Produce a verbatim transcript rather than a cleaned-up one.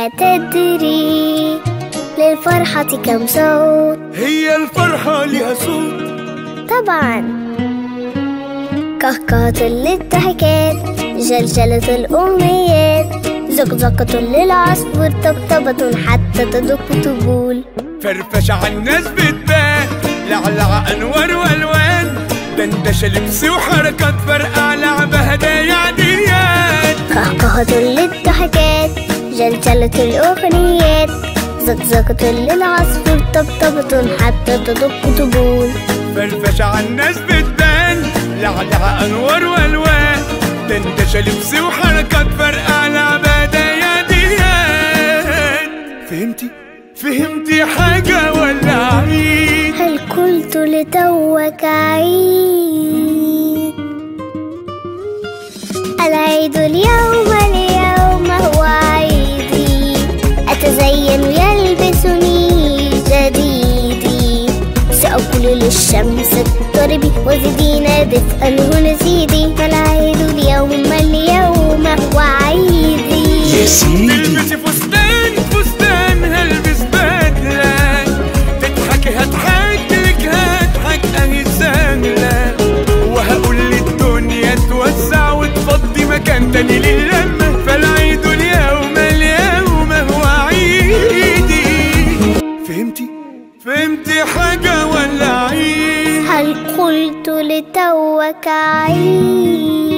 لا تدري للفرحة كم صوت. هي الفرحة لها صوت طبعا، كهكهة للضحكات، جلجلة الأمنيات، زقزقة للعصفور، طبطبة حتى تدق طبول. فرفش على الناس بتبان، لعلع أنوار وألوان، دندش لبس وحركات، فرقع لعبة هدايا ديان. كهكهة للضحكات، جلجلة الأغنيات، زقزقة للعصفور، طبطبة حتى تدق طبول. فرفش على الناس بتبان، لعلع أنوار وألوان، دندش لبس وحركات، فرقع لعبة هدايا ديان. فهمتي؟ فهمتي حاجة ولا عيد؟ هل قلت لتوك عيد؟ العيد اليوم اليوم هو عيدي، أتزين يلبسني جديدي، سأقول للشمس اضطربي وزدينا دفئا ونزيدي، العيد اليوم اليوم هو عيدي. يا سيدي فستان فستان هلبسي هضحكلك هضحك اهي سهلة، وهقول للدنيا توسع وتفضي مكان تاني لللمة، فالعيد اليوم اليوم هو عيدي. فهمتي؟ فهمتي حاجة ولا عيد؟ هل قلت لتوك عيد؟